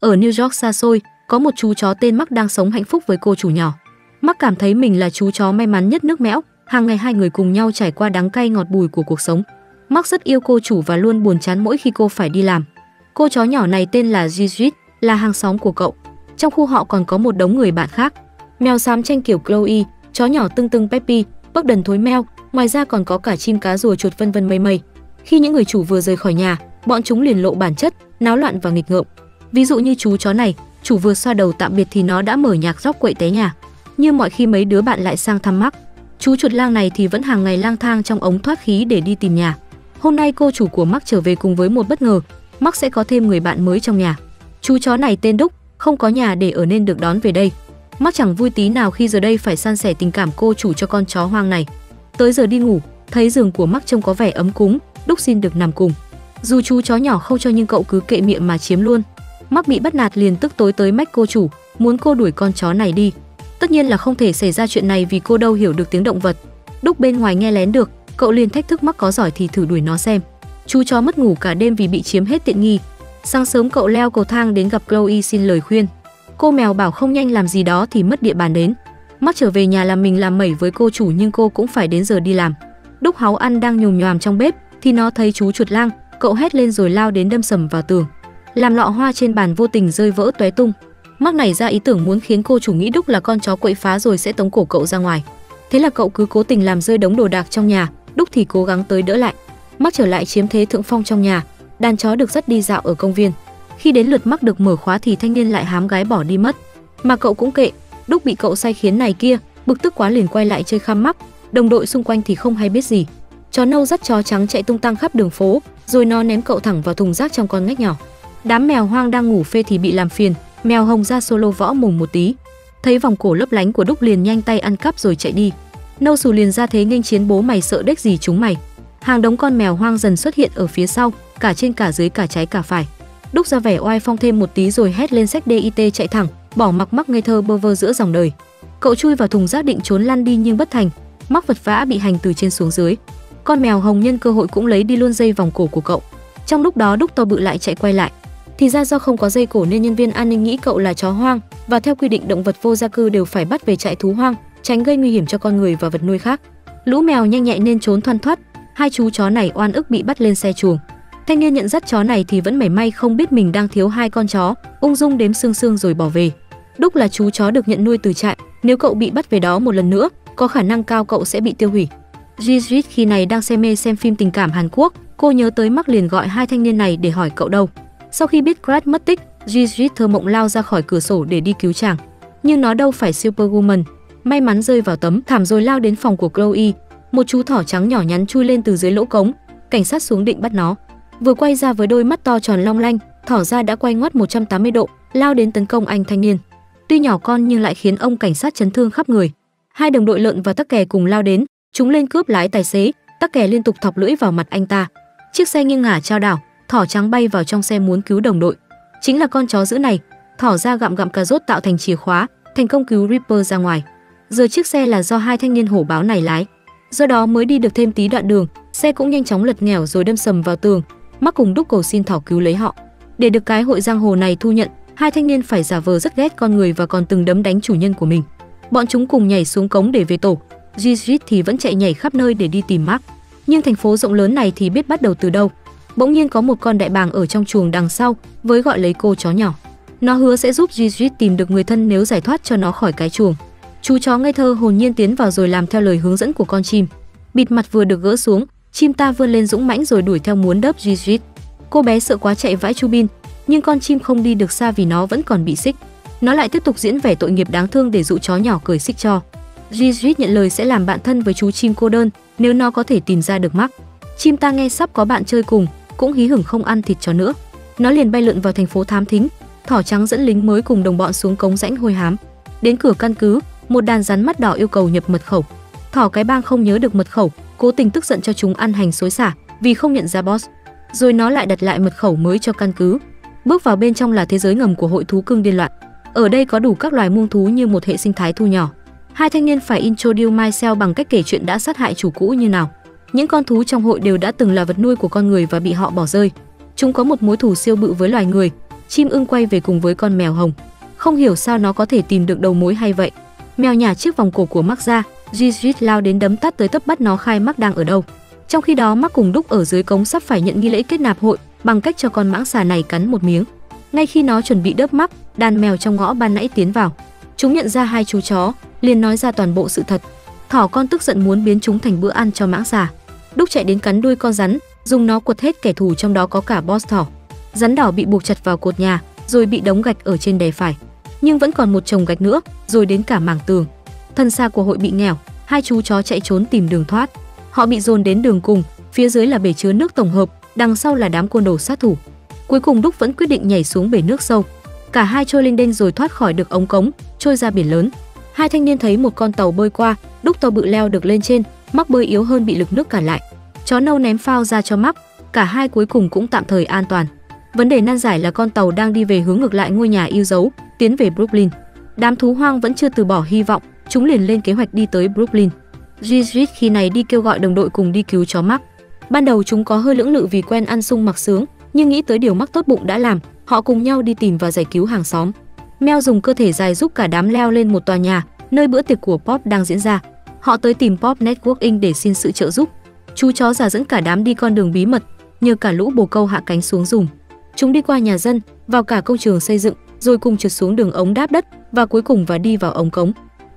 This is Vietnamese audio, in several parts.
Ở New York xa xôi, có một chú chó tên Mark đang sống hạnh phúc với cô chủ nhỏ. Mark cảm thấy mình là chú chó may mắn nhất nước Mẽo. Hàng ngày hai người cùng nhau trải qua đắng cay ngọt bùi của cuộc sống. Mark rất yêu cô chủ và luôn buồn chán mỗi khi cô phải đi làm. Cô chó nhỏ này tên là Gigi, là hàng xóm của cậu. Trong khu họ còn có một đống người bạn khác. Mèo xám tranh kiểu Chloe, chó nhỏ tưng tưng Peppy, bấc đần thối Mèo. Ngoài ra còn có cả chim cá rùa chuột vân vân mây mây. Khi những người chủ vừa rời khỏi nhà, bọn chúng liền lộ bản chất, náo loạn và nghịch ngợm. Ví dụ như chú chó này, chủ vừa xoa đầu tạm biệt thì nó đã mở nhạc róc quậy té nhà. Như mọi khi mấy đứa bạn lại sang thăm Mark. Chú chuột lang này thì vẫn hàng ngày lang thang trong ống thoát khí để đi tìm nhà. Hôm nay cô chủ của Mark trở về cùng với một bất ngờ, Mark sẽ có thêm người bạn mới trong nhà. Chú chó này tên Đúc, không có nhà để ở nên được đón về đây. Mark chẳng vui tí nào khi giờ đây phải san sẻ tình cảm cô chủ cho con chó hoang này. Tới giờ đi ngủ, thấy giường của Mark trông có vẻ ấm cúng, Đúc xin được nằm cùng. Dù chú chó nhỏ không cho nhưng cậu cứ kệ miệng mà chiếm luôn. Mark bị bắt nạt liền tức tối tới mách cô chủ, muốn cô đuổi con chó này đi. Tất nhiên là không thể xảy ra chuyện này vì cô đâu hiểu được tiếng động vật. Đúc bên ngoài nghe lén được, cậu liền thách thức Mark có giỏi thì thử đuổi nó xem. Chú chó mất ngủ cả đêm vì bị chiếm hết tiện nghi. Sáng sớm cậu leo cầu thang đến gặp Chloe xin lời khuyên. Cô mèo bảo không nhanh làm gì đó thì mất địa bàn đến. Mark trở về nhà làm mình làm mẩy với cô chủ nhưng cô cũng phải đến giờ đi làm. Đúc háu ăn đang nhồm nhoàm trong bếp thì nó thấy chú chuột lang, cậu hét lên rồi lao đến đâm sầm vào tường. Làm lọ hoa trên bàn vô tình rơi vỡ tóe tung. Mark nảy ra ý tưởng muốn khiến cô chủ nghĩ Đúc là con chó quậy phá rồi sẽ tống cổ cậu ra ngoài. Thế là cậu cứ cố tình làm rơi đống đồ đạc trong nhà, Đúc thì cố gắng tới đỡ lại. Mark trở lại chiếm thế thượng phong trong nhà, đàn chó được dắt đi dạo ở công viên. Khi đến lượt Mark được mở khóa thì thanh niên lại hám gái bỏ đi mất. Mà cậu cũng kệ, Đúc bị cậu sai khiến này kia, bực tức quá liền quay lại chơi khăm Mark, đồng đội xung quanh thì không hay biết gì. Chó nâu dắt chó trắng chạy tung tăng khắp đường phố, rồi nó ném cậu thẳng vào thùng rác trong con ngách nhỏ. Đám mèo hoang đang ngủ phê thì bị làm phiền, mèo hồng ra solo võ mồm một tí. Thấy vòng cổ lấp lánh của Đúc liền nhanh tay ăn cắp rồi chạy đi. Nâu xù liền ra thế nghênh chiến, bố mày sợ đếch gì chúng mày. Hàng đống con mèo hoang dần xuất hiện ở phía sau, cả trên cả dưới cả trái cả phải. Đúc ra vẻ oai phong thêm một tí rồi hét lên xách DIT chạy thẳng, bỏ mặc Mark ngây thơ bơ vơ giữa dòng đời. Cậu chui vào thùng rác định trốn lăn đi nhưng bất thành, Mark vật vã bị hành từ trên xuống dưới. Con mèo hồng nhân cơ hội cũng lấy đi luôn dây vòng cổ của cậu. Trong lúc đó Đúc to bự lại chạy quay lại. Thì ra do không có dây cổ nên nhân viên an ninh nghĩ cậu là chó hoang, và theo quy định động vật vô gia cư đều phải bắt về trại thú hoang, tránh gây nguy hiểm cho con người và vật nuôi khác. Lũ mèo nhanh nhẹn nên trốn thoăn thoắt, hai chú chó này oan ức bị bắt lên xe chuồng. Thanh niên nhận dắt chó này thì vẫn mảy may không biết mình đang thiếu hai con chó, ung dung đếm xương xương rồi bỏ về. Đúc là chú chó được nhận nuôi từ trại, nếu cậu bị bắt về đó một lần nữa, có khả năng cao cậu sẽ bị tiêu hủy. Jijit khi này đang say mê xem phim tình cảm Hàn Quốc, cô nhớ tới Mark liền gọi hai thanh niên này để hỏi cậu đâu. Sau khi biết Crash mất tích, Jijit thơ mộng lao ra khỏi cửa sổ để đi cứu chàng. Nhưng nó đâu phải superwoman, may mắn rơi vào tấm thảm rồi lao đến phòng của Chloe. Một chú thỏ trắng nhỏ nhắn chui lên từ dưới lỗ cống, cảnh sát xuống định bắt nó. Vừa quay ra với đôi mắt to tròn long lanh, thỏ ra đã quay ngoắt 180 độ, lao đến tấn công anh thanh niên. Tuy nhỏ con nhưng lại khiến ông cảnh sát chấn thương khắp người. Hai đồng đội lợn và tắc kè cùng lao đến, chúng lên cướp lái tài xế, tắc kè liên tục thọc lưỡi vào mặt anh ta. Chiếc xe nghiêng ngả trao đảo, thỏ trắng bay vào trong xe muốn cứu đồng đội. Chính là con chó dữ này, thỏ ra gặm cà rốt tạo thành chìa khóa, thành công cứu Ripper ra ngoài. Giờ chiếc xe là do hai thanh niên hổ báo này lái. Do đó mới đi được thêm tí đoạn đường, xe cũng nhanh chóng lật nghèo rồi đâm sầm vào tường. Mark cùng Đúc cầu xin thỏ cứu lấy họ. Để được cái hội giang hồ này thu nhận, hai thanh niên phải giả vờ rất ghét con người và còn từng đấm đánh chủ nhân của mình. Bọn chúng cùng nhảy xuống cống để về tổ. Jijit thì vẫn chạy nhảy khắp nơi để đi tìm Mark. Nhưng thành phố rộng lớn này thì biết bắt đầu từ đâu. Bỗng nhiên có một con đại bàng ở trong chuồng đằng sau với gọi lấy cô chó nhỏ. Nó hứa sẽ giúp Jijit tìm được người thân nếu giải thoát cho nó khỏi cái chuồng. Chú chó ngây thơ hồn nhiên tiến vào rồi làm theo lời hướng dẫn của con chim. Bịt mặt vừa được gỡ xuống, chim ta vươn lên dũng mãnh rồi đuổi theo muốn đớp Jijit. Cô bé sợ quá chạy vãi chu bin, nhưng con chim không đi được xa vì nó vẫn còn bị xích. Nó lại tiếp tục diễn vẻ tội nghiệp đáng thương để dụ chó nhỏ cởi xích cho. Jijit nhận lời sẽ làm bạn thân với chú chim cô đơn nếu nó có thể tìm ra được Mark. Chim ta nghe sắp có bạn chơi cùng, cũng hí hửng không ăn thịt chó nữa. Nó liền bay lượn vào thành phố thám thính. Thỏ trắng dẫn lính mới cùng đồng bọn xuống cống rãnh hôi hám. Đến cửa căn cứ, một đàn rắn mắt đỏ yêu cầu nhập mật khẩu. Thỏ cái bang không nhớ được mật khẩu, cố tình tức giận cho chúng ăn hành xối xả vì không nhận ra boss. Rồi nó lại đặt lại mật khẩu mới cho căn cứ. Bước vào bên trong là thế giới ngầm của hội thú cưng điên loạn. Ở đây có đủ các loài muông thú như một hệ sinh thái thu nhỏ. Hai thanh niên phải introduce myself bằng cách kể chuyện đã sát hại chủ cũ như nào. Những con thú trong hội đều đã từng là vật nuôi của con người và bị họ bỏ rơi. Chúng có một mối thù siêu bự với loài người. Chim ưng quay về cùng với con mèo hồng. Không hiểu sao nó có thể tìm được đầu mối hay vậy. Mèo nhả chiếc vòng cổ của Mark ra, Jijit lao đến đấm tát tới tấp bắt nó khai Mark đang ở đâu. Trong khi đó Mark cùng Đúc ở dưới cống sắp phải nhận nghi lễ kết nạp hội bằng cách cho con mãng xà này cắn một miếng. Ngay khi nó chuẩn bị đớp Mark, đàn mèo trong ngõ ban nãy tiến vào. Chúng nhận ra hai chú chó, liền nói ra toàn bộ sự thật. Thỏ con tức giận muốn biến chúng thành bữa ăn cho mãng xà. Đúc chạy đến cắn đuôi con rắn, dùng nó quật hết kẻ thù trong đó có cả boss thỏ. Rắn đỏ bị buộc chặt vào cột nhà, rồi bị đống gạch ở trên đè phải. Nhưng vẫn còn một chồng gạch nữa, rồi đến cả mảng tường. Thân xa của hội bị nghèo, hai chú chó chạy trốn tìm đường thoát. Họ bị dồn đến đường cùng, phía dưới là bể chứa nước tổng hợp, đằng sau là đám côn đồ sát thủ. Cuối cùng Đúc vẫn quyết định nhảy xuống bể nước sâu. Cả hai trôi lênh đênh rồi thoát khỏi được ống cống, trôi ra biển lớn. Hai thanh niên thấy một con tàu bơi qua, Đúc tàu bự leo được lên trên, Mark bơi yếu hơn bị lực nước cản lại. Chó nâu ném phao ra cho Mark, cả hai cuối cùng cũng tạm thời an toàn. Vấn đề nan giải là con tàu đang đi về hướng ngược lại ngôi nhà yêu dấu, tiến về Brooklyn. Đám thú hoang vẫn chưa từ bỏ hy vọng, chúng liền lên kế hoạch đi tới Brooklyn. Jijit khi này đi kêu gọi đồng đội cùng đi cứu chó Mark. Ban đầu chúng có hơi lưỡng lự vì quen ăn sung mặc sướng, nhưng nghĩ tới điều Mark tốt bụng đã làm, họ cùng nhau đi tìm và giải cứu hàng xóm. Mel dùng cơ thể dài giúp cả đám leo lên một tòa nhà, nơi bữa tiệc của Pop đang diễn ra. Họ tới tìm Pop Networking để xin sự trợ giúp. Chú chó già dẫn cả đám đi con đường bí mật, nhờ cả lũ bồ câu hạ cánh xuống dùm. Chúng đi qua nhà dân, vào cả công trường xây dựng, rồi cùng trượt xuống đường ống đáp đất và cuối cùng và đi vào ống cống.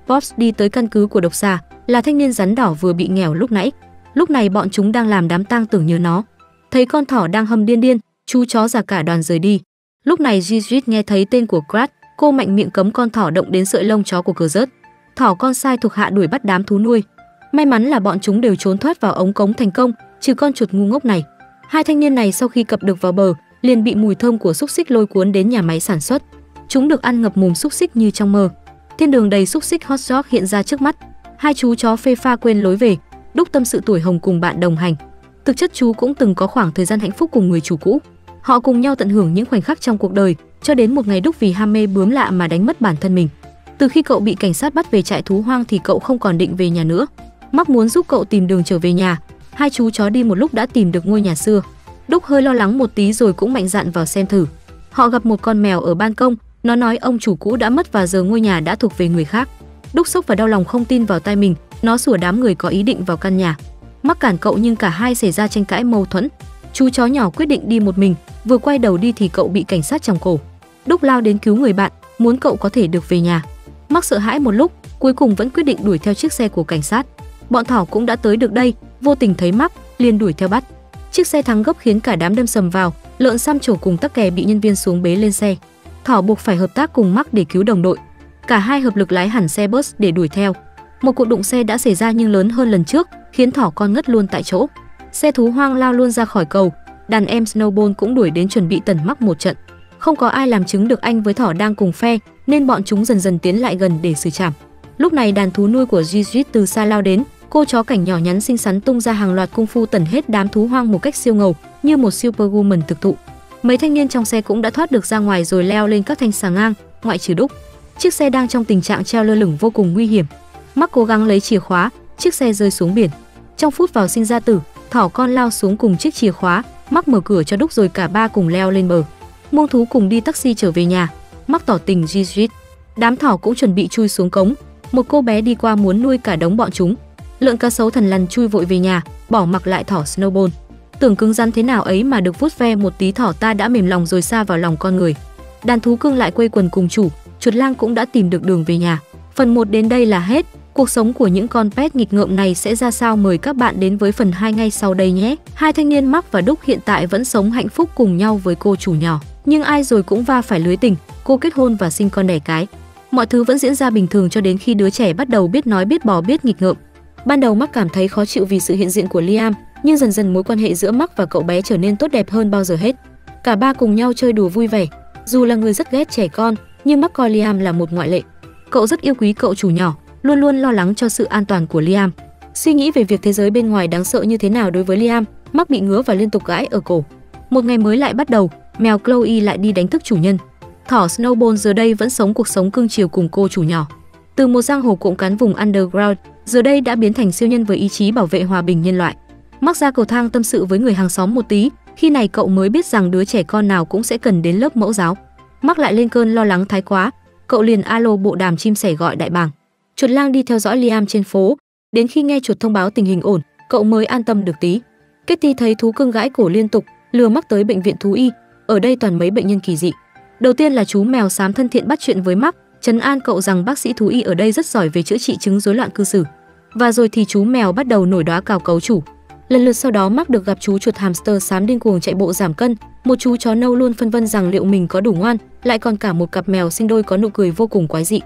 Pops đi tới căn cứ của độc xà, là thanh niên rắn đỏ vừa bị nghèo lúc nãy. Lúc này bọn chúng đang làm đám tang tưởng nhớ nó. Thấy con thỏ đang hâm điên điên, chú chó già cả đoàn rời đi. Lúc này Jijit nghe thấy tên của Krat, cô mạnh miệng cấm con thỏ động đến sợi lông chó của cờ rớt. Thỏ con sai thuộc hạ đuổi bắt đám thú nuôi. May mắn là bọn chúng đều trốn thoát vào ống cống thành công, trừ con chuột ngu ngốc này. Hai thanh niên này sau khi cập được vào bờ, liền bị mùi thơm của xúc xích lôi cuốn đến nhà máy sản xuất. Chúng được ăn ngập mồm xúc xích như trong mơ. Thiên đường đầy xúc xích hot dog hiện ra trước mắt. Hai chú chó phê pha quên lối về. Đúc tâm sự tuổi hồng cùng bạn đồng hành. Thực chất chú cũng từng có khoảng thời gian hạnh phúc cùng người chủ cũ. Họ cùng nhau tận hưởng những khoảnh khắc trong cuộc đời, cho đến một ngày Đúc vì ham mê bướm lạ mà đánh mất bản thân mình. Từ khi cậu bị cảnh sát bắt về trại thú hoang thì cậu không còn định về nhà nữa. Mark muốn giúp cậu tìm đường trở về nhà. Hai chú chó đi một lúc đã tìm được ngôi nhà xưa. Đúc hơi lo lắng một tí rồi cũng mạnh dạn vào xem thử. Họ gặp một con mèo ở ban công, nó nói ông chủ cũ đã mất và giờ ngôi nhà đã thuộc về người khác. Đúc sốc và đau lòng không tin vào tai mình, nó sủa đám người có ý định vào căn nhà. Mark cản cậu nhưng cả hai xảy ra tranh cãi mâu thuẫn. Chú chó nhỏ quyết định đi một mình, vừa quay đầu đi thì cậu bị cảnh sát chòng cổ. Đúc lao đến cứu người bạn, muốn cậu có thể được về nhà. Mark sợ hãi một lúc, cuối cùng vẫn quyết định đuổi theo chiếc xe của cảnh sát. Bọn thỏ cũng đã tới được đây, vô tình thấy Mark, liền đuổi theo bắt. Chiếc xe thắng gấp khiến cả đám đâm sầm vào, lợn xăm trổ cùng tắc kè bị nhân viên xuống bế lên xe. Thỏ buộc phải hợp tác cùng Mark để cứu đồng đội. Cả hai hợp lực lái hẳn xe bus để đuổi theo. Một cuộc đụng xe đã xảy ra nhưng lớn hơn lần trước, khiến thỏ con ngất luôn tại chỗ. Xe thú hoang lao luôn ra khỏi cầu, đàn em Snowball cũng đuổi đến chuẩn bị tẩn Mark một trận. Không có ai làm chứng được anh với thỏ đang cùng phe, nên bọn chúng dần dần tiến lại gần để xử trảm. Lúc này đàn thú nuôi của Jijit từ xa lao đến, cô chó cảnh nhỏ nhắn xinh xắn tung ra hàng loạt cung phu tẩn hết đám thú hoang một cách siêu ngầu, như một superwoman thực thụ. Mấy thanh niên trong xe cũng đã thoát được ra ngoài rồi leo lên các thanh xà ngang, ngoại trừ Đúc. Chiếc xe đang trong tình trạng treo lơ lửng vô cùng nguy hiểm. Mark cố gắng lấy chìa khóa, chiếc xe rơi xuống biển. Trong phút vào sinh ra tử, thỏ con lao xuống cùng chiếc chìa khóa, Mark mở cửa cho Đúc rồi cả ba cùng leo lên bờ. Muông thú cùng đi taxi trở về nhà, Mark tỏ tình Jijit. Đám thỏ cũng chuẩn bị chui xuống cống, một cô bé đi qua muốn nuôi cả đống bọn chúng. Lợn cá sấu thần lằn chui vội về nhà, bỏ Mark lại thỏ Snowball. Tưởng cứng rắn thế nào ấy mà được vuốt ve một tí thỏ ta đã mềm lòng rồi sa vào lòng con người. Đàn thú cưng lại quây quần cùng chủ, chuột lang cũng đã tìm được đường về nhà. Phần 1 đến đây là hết. Cuộc sống của những con pet nghịch ngợm này sẽ ra sao? Mời các bạn đến với phần 2 ngay sau đây nhé. Hai thanh niên Mark và Đúc hiện tại vẫn sống hạnh phúc cùng nhau với cô chủ nhỏ, nhưng ai rồi cũng va phải lưới tình, cô kết hôn và sinh con đẻ cái. Mọi thứ vẫn diễn ra bình thường cho đến khi đứa trẻ bắt đầu biết nói biết bò biết nghịch ngợm. Ban đầu Mark cảm thấy khó chịu vì sự hiện diện của Liam, nhưng dần dần mối quan hệ giữa Mark và cậu bé trở nên tốt đẹp hơn bao giờ hết. Cả ba cùng nhau chơi đùa vui vẻ. Dù là người rất ghét trẻ con, nhưng Mark coi Liam là một ngoại lệ. Cậu rất yêu quý cậu chủ nhỏ, luôn luôn lo lắng cho sự an toàn của Liam. Suy nghĩ về việc thế giới bên ngoài đáng sợ như thế nào đối với Liam, Mark bị ngứa và liên tục gãi ở cổ. Một ngày mới lại bắt đầu, mèo Chloe lại đi đánh thức chủ nhân. Thỏ Snowball giờ đây vẫn sống cuộc sống cưng chiều cùng cô chủ nhỏ. Từ một giang hồ cộm cán vùng underground, giờ đây đã biến thành siêu nhân với ý chí bảo vệ hòa bình nhân loại. Mark ra cầu thang tâm sự với người hàng xóm một tí, Khi này cậu mới biết rằng đứa trẻ con nào cũng sẽ cần đến lớp mẫu giáo. Mắc lại lên cơn lo lắng thái quá, cậu liền alo bộ đàm chim sẻ gọi đại bàng. Chuột lang đi theo dõi Liam trên phố, đến khi nghe chuột thông báo tình hình ổn, cậu mới an tâm được tí. Kitty thấy thú cưng gãi cổ liên tục, lừa mắc tới bệnh viện thú y, ở đây toàn mấy bệnh nhân kỳ dị. Đầu tiên là chú mèo xám thân thiện bắt chuyện với Mắc, trấn an cậu rằng bác sĩ thú y ở đây rất giỏi về chữa trị chứng rối loạn cư xử. Và rồi thì chú mèo bắt đầu nổi đóa cào cấu chủ. Lần lượt sau đó Mắc được gặp chú chuột hamster xám điên cuồng chạy bộ giảm cân, một chú chó nâu luôn phân vân rằng liệu mình có đủ ngoan, lại còn cả một cặp mèo sinh đôi có nụ cười vô cùng quái dị.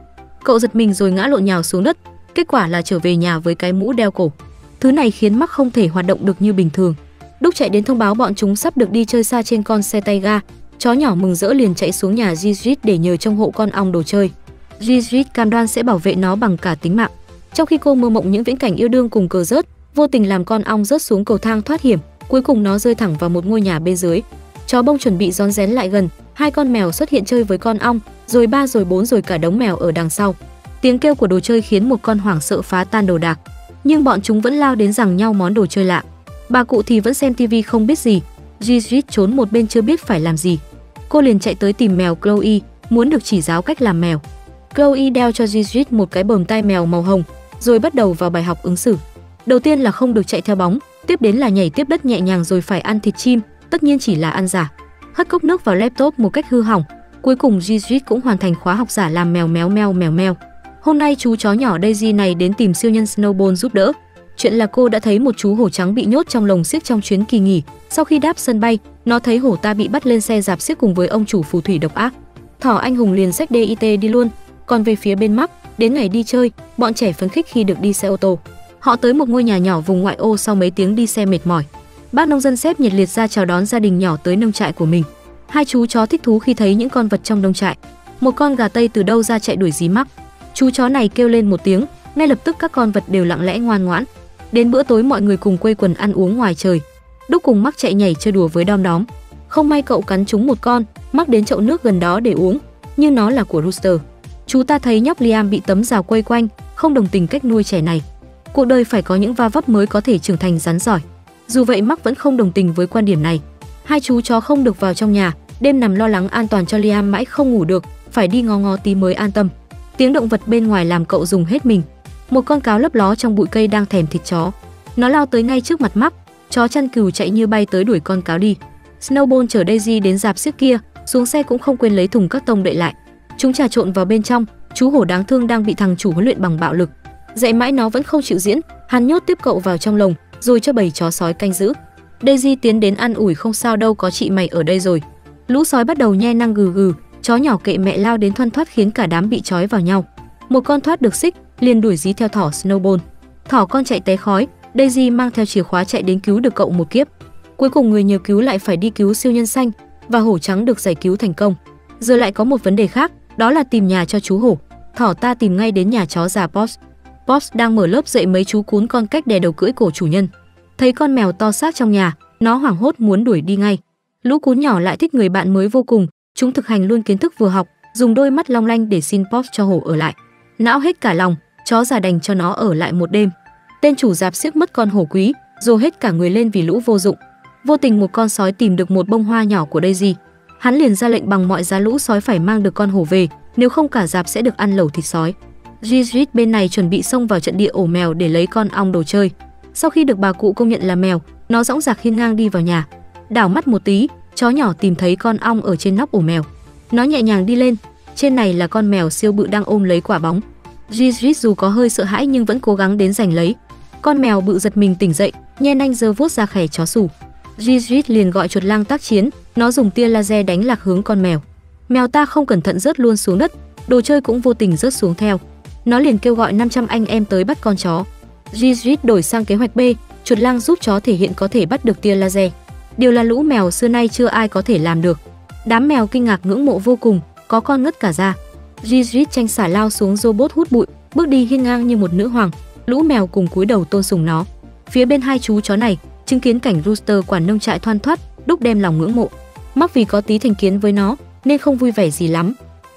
Cậu giật mình rồi ngã lộn nhào xuống đất, kết quả là trở về nhà với cái mũ đeo cổ. Thứ này khiến Mắc không thể hoạt động được như bình thường. Đúc chạy đến thông báo bọn chúng sắp được đi chơi xa trên con xe tay ga, chó nhỏ mừng rỡ liền chạy xuống nhà Gigit để nhờ trông hộ con ong đồ chơi. Gigit cam đoan sẽ bảo vệ nó bằng cả tính mạng. Trong khi cô mơ mộng những viễn cảnh yêu đương cùng cờ rớt, vô tình làm con ong rớt xuống cầu thang thoát hiểm, cuối cùng nó rơi thẳng vào một ngôi nhà bên dưới. Chó bông chuẩn bị rón rén lại gần, hai con mèo xuất hiện chơi với con ong, rồi ba rồi bốn rồi cả đống mèo ở đằng sau. Tiếng kêu của đồ chơi khiến một con hoảng sợ phá tan đồ đạc, nhưng bọn chúng vẫn lao đến giằng nhau món đồ chơi lạ. Bà cụ thì vẫn xem tivi không biết gì. Gigi trốn một bên chưa biết phải làm gì. Cô liền chạy tới tìm mèo Chloe, muốn được chỉ giáo cách làm mèo. Chloe đeo cho Gigi một cái bờm tai mèo màu hồng, rồi bắt đầu vào bài học ứng xử. Đầu tiên là không được chạy theo bóng, tiếp đến là nhảy tiếp đất nhẹ nhàng rồi phải ăn thịt chim, tất nhiên chỉ là ăn giả. Hất cốc nước vào laptop một cách hư hỏng. Cuối cùng Gigi cũng hoàn thành khóa học giả làm mèo méo mèo mèo mèo. Hôm nay chú chó nhỏ Daisy này đến tìm siêu nhân Snowball giúp đỡ. Chuyện là cô đã thấy một chú hổ trắng bị nhốt trong lồng xiếc trong chuyến kỳ nghỉ. Sau khi đáp sân bay, nó thấy hổ ta bị bắt lên xe giạp xiếc cùng với ông chủ phù thủy độc ác. Thỏ anh hùng liền xách DIT đi luôn. Còn về phía bên Mắc, đến ngày đi chơi, bọn trẻ phấn khích khi được đi xe ô tô. Họ tới một ngôi nhà nhỏ vùng ngoại ô sau mấy tiếng đi xe mệt mỏi. Bác nông dân xếp nhiệt liệt ra chào đón gia đình nhỏ tới nông trại của mình. Hai chú chó thích thú khi thấy những con vật trong nông trại. Một con gà tây từ đâu ra chạy đuổi dí Mắc. Chú chó này kêu lên một tiếng, ngay lập tức các con vật đều lặng lẽ ngoan ngoãn. Đến bữa tối mọi người cùng quây quần ăn uống ngoài trời. Đúc cùng Mắc chạy nhảy chơi đùa với đom đóm. Không may cậu cắn trúng một con. Mắc đến chậu nước gần đó để uống, nhưng nó là của Rooster. Chú ta thấy nhóc Liam bị tấm rào quây quanh, không đồng tình cách nuôi trẻ này. Cuộc đời phải có những va vấp mới có thể trưởng thành rắn giỏi. Dù vậy Mắc vẫn không đồng tình với quan điểm này. Hai chú chó không được vào trong nhà, đêm nằm lo lắng an toàn cho Liam mãi không ngủ được, phải đi ngó ngó tí mới an tâm. Tiếng động vật bên ngoài làm cậu dùng hết mình. Một con cáo lấp ló trong bụi cây đang thèm thịt chó. Nó lao tới ngay trước mặt Mắc. Chó chăn cừu chạy như bay tới đuổi con cáo đi. Snowball chở Daisy đến rạp xiếc kia, xuống xe cũng không quên lấy thùng các tông đậy lại. Chúng trà trộn vào bên trong, chú hổ đáng thương đang bị thằng chủ huấn luyện bằng bạo lực. Dạy mãi nó vẫn không chịu diễn, hắn nhốt tiếp cậu vào trong lồng, rồi cho bầy chó sói canh giữ. Daisy tiến đến an ủi không sao đâu có chị mày ở đây rồi. Lũ sói bắt đầu nhe năng gừ gừ, chó nhỏ kệ mẹ lao đến thoăn thoắt khiến cả đám bị trói vào nhau. Một con thoát được xích, liền đuổi dí theo thỏ Snowball. Thỏ con chạy té khói, Daisy mang theo chìa khóa chạy đến cứu được cậu một kiếp. Cuối cùng người nhờ cứu lại phải đi cứu siêu nhân xanh và hổ trắng được giải cứu thành công. Giờ lại có một vấn đề khác, đó là tìm nhà cho chú hổ. Thỏ ta tìm ngay đến nhà chó già Pops. Pops đang mở lớp dạy mấy chú cún con cách đè đầu cưỡi cổ chủ nhân. Thấy con mèo to xác trong nhà, nó hoảng hốt muốn đuổi đi ngay. Lũ cún nhỏ lại thích người bạn mới vô cùng, chúng thực hành luôn kiến thức vừa học, dùng đôi mắt long lanh để xin Pops cho hổ ở lại. Não hết cả lòng, chó già đành cho nó ở lại một đêm. Tên chủ rạp xiếc mất con hổ quý, rồi hết cả người lên vì lũ vô dụng. Vô tình một con sói tìm được một bông hoa nhỏ của Daisy. Hắn liền ra lệnh bằng mọi giá lũ sói phải mang được con hổ về, nếu không cả rạp sẽ được ăn lẩu thịt sói. Gigi bên này chuẩn bị xông vào trận địa ổ mèo để lấy con ong đồ chơi. Sau khi được bà cụ công nhận là mèo, nó dõng dạc hiên ngang đi vào nhà. Đảo mắt một tí, chó nhỏ tìm thấy con ong ở trên nóc ổ mèo. Nó nhẹ nhàng đi lên, trên này là con mèo siêu bự đang ôm lấy quả bóng. Gigi dù có hơi sợ hãi nhưng vẫn cố gắng đến giành lấy. Con mèo bự giật mình tỉnh dậy, nhe nanh giơ vuốt ra khè chó sủ. Gigi liền gọi chuột lang tác chiến, nó dùng tia laser đánh lạc hướng con mèo. Mèo ta không cẩn thận rớt luôn xuống đất, đồ chơi cũng vô tình rớt xuống theo. Nó liền kêu gọi 500 anh em tới bắt con chó. Gigi đổi sang kế hoạch B, chuột lang giúp chó thể hiện có thể bắt được tia laser. Điều là lũ mèo xưa nay chưa ai có thể làm được. Đám mèo kinh ngạc ngưỡng mộ vô cùng, có con ngất cả ra. Gigi tranh xả lao xuống robot hút bụi, bước đi hiên ngang như một nữ hoàng. Lũ mèo cùng cúi đầu tôn sùng nó. Phía bên hai chú chó này, chứng kiến cảnh Rooster quản nông trại thoăn thoắt, Đúc đem lòng ngưỡng mộ. Mắc vì có tí thành kiến với nó nên không vui vẻ gì lắm.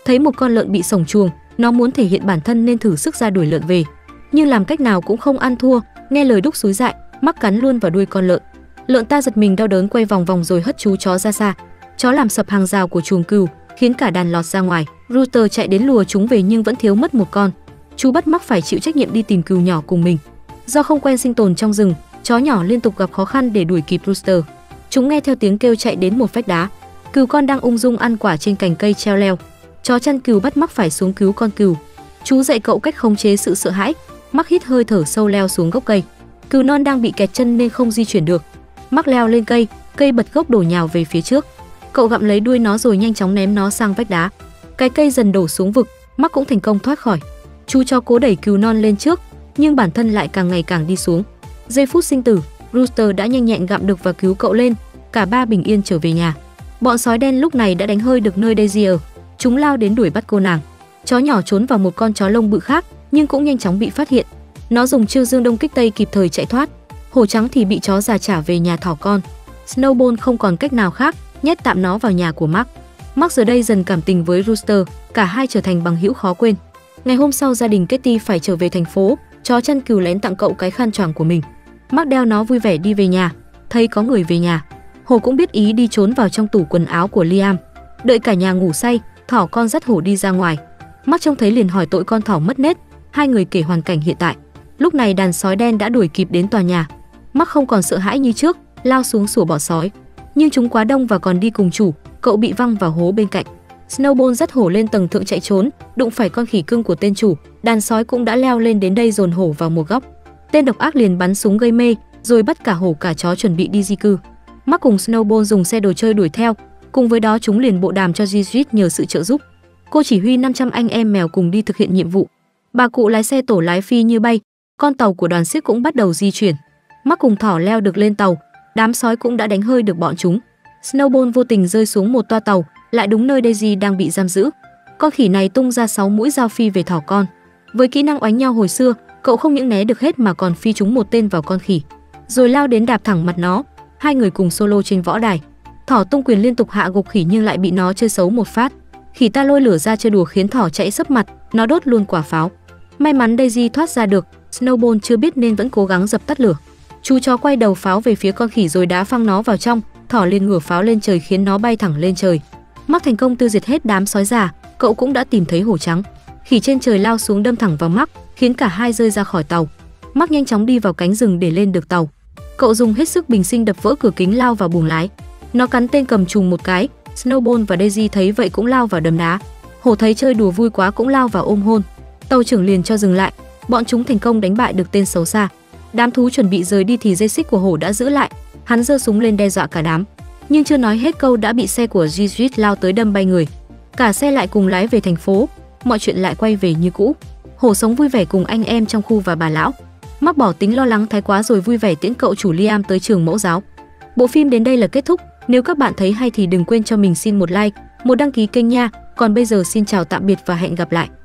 Thấy một con lợn bị sổng chuồng, nó muốn thể hiện bản thân nên thử sức ra đuổi lợn về, nhưng làm cách nào cũng không ăn thua. Nghe lời Đúc xúi dại, Mắc cắn luôn vào đuôi con lợn. Lợn ta giật mình đau đớn quay vòng vòng rồi hất chú chó ra xa. Chó làm sập hàng rào của chuồng cừu, khiến cả đàn lọt ra ngoài. Router chạy đến lùa chúng về nhưng vẫn thiếu mất một con. Chú bắt mắc phải chịu trách nhiệm đi tìm cừu nhỏ cùng mình. Do không quen sinh tồn trong rừng, chó nhỏ liên tục gặp khó khăn để đuổi kịp Rooster. Chúng nghe theo tiếng kêu chạy đến một vách đá. Cừu con đang ung dung ăn quả trên cành cây treo leo. Chó chăn cừu bắt mắc phải xuống cứu con cừu. Chú dạy cậu cách khống chế sự sợ hãi. Mắc hít hơi thở sâu leo xuống gốc cây. Cừu non đang bị kẹt chân nên không di chuyển được. Mắc leo lên cây, cây bật gốc đổ nhào về phía trước. Cậu gặm lấy đuôi nó rồi nhanh chóng ném nó sang vách đá. Cái cây dần đổ xuống vực, Mắc cũng thành công thoát khỏi. Chú chó cố đẩy cừu non lên trước, nhưng bản thân lại càng ngày càng đi xuống. Giây phút sinh tử, Rooster đã nhanh nhẹn gặm được và cứu cậu lên. Cả ba bình yên trở về nhà. Bọn sói đen lúc này đã đánh hơi được nơi Daisy ở. Chúng lao đến đuổi bắt cô nàng. Chó nhỏ trốn vào một con chó lông bự khác, nhưng cũng nhanh chóng bị phát hiện. Nó dùng chiêu dương đông kích tây kịp thời chạy thoát. Hổ trắng thì bị chó già trả về nhà thỏ con. Snowball không còn cách nào khác, nhét tạm nó vào nhà của Mark. Mark giờ đây dần cảm tình với Rooster, cả hai trở thành bằng hữu khó quên. Ngày hôm sau gia đình Katie phải trở về thành phố, chó chăn cừu lén tặng cậu cái khăn choàng của mình. Mark đeo nó vui vẻ đi về nhà, thấy có người về nhà. Hổ cũng biết ý đi trốn vào trong tủ quần áo của Liam. Đợi cả nhà ngủ say, thỏ con dắt hổ đi ra ngoài. Mark trông thấy liền hỏi tội con thỏ mất nết. Hai người kể hoàn cảnh hiện tại. Lúc này đàn sói đen đã đuổi kịp đến tòa nhà. Mark không còn sợ hãi như trước, lao xuống sủa bỏ sói. Nhưng chúng quá đông và còn đi cùng chủ, cậu bị văng vào hố bên cạnh. Snowball dắt hổ lên tầng thượng chạy trốn, đụng phải con khỉ cưng của tên chủ. Đàn sói cũng đã leo lên đến đây dồn hổ vào một góc. Tên độc ác liền bắn súng gây mê, rồi bắt cả hổ cả chó chuẩn bị đi di cư. Mark cùng Snowball dùng xe đồ chơi đuổi theo, cùng với đó chúng liền bộ đàm cho Gigit nhờ sự trợ giúp. Cô chỉ huy 500 anh em mèo cùng đi thực hiện nhiệm vụ. Bà cụ lái xe tổ lái phi như bay, con tàu của đoàn xiếc cũng bắt đầu di chuyển. Mark cùng thỏ leo được lên tàu, đám sói cũng đã đánh hơi được bọn chúng. Snowball vô tình rơi xuống một toa tàu, lại đúng nơi Daisy đang bị giam giữ. Con khỉ này tung ra 6 mũi dao phi về thỏ con. Với kỹ năng oánh nhau hồi xưa, cậu không những né được hết mà còn phi trúng một tên vào con khỉ, rồi lao đến đạp thẳng mặt nó. Hai người cùng solo trên võ đài. Thỏ tung quyền liên tục hạ gục khỉ nhưng lại bị nó chơi xấu một phát. Khỉ ta lôi lửa ra chơi đùa khiến thỏ chạy sấp mặt, nó đốt luôn quả pháo. May mắn Daisy thoát ra được, Snowball chưa biết nên vẫn cố gắng dập tắt lửa. Chú chó quay đầu pháo về phía con khỉ rồi đá phăng nó vào trong, thỏ liền ngửa pháo lên trời khiến nó bay thẳng lên trời. Mark thành công tiêu diệt hết đám sói già, cậu cũng đã tìm thấy hổ trắng. Khỉ trên trời lao xuống đâm thẳng vào Mark, khiến cả hai rơi ra khỏi tàu. Mark nhanh chóng đi vào cánh rừng để lên được tàu. Cậu dùng hết sức bình sinh đập vỡ cửa kính lao vào buồng lái. Nó cắn tên cầm trùng một cái, Snowball và Daisy thấy vậy cũng lao vào đấm đá. Hổ thấy chơi đùa vui quá cũng lao vào ôm hôn. Tàu trưởng liền cho dừng lại, bọn chúng thành công đánh bại được tên xấu xa. Đám thú chuẩn bị rời đi thì dây xích của hổ đã giữ lại, hắn giơ súng lên đe dọa cả đám. Nhưng chưa nói hết câu đã bị xe của Gigit lao tới đâm bay người. Cả xe lại cùng lái về thành phố, mọi chuyện lại quay về như cũ. Hổ sống vui vẻ cùng anh em trong khu và bà lão. Mark bỏ tính lo lắng thái quá rồi vui vẻ tiễn cậu chủ Liam tới trường mẫu giáo. Bộ phim đến đây là kết thúc. Nếu các bạn thấy hay thì đừng quên cho mình xin một like, một đăng ký kênh nha. Còn bây giờ xin chào tạm biệt và hẹn gặp lại.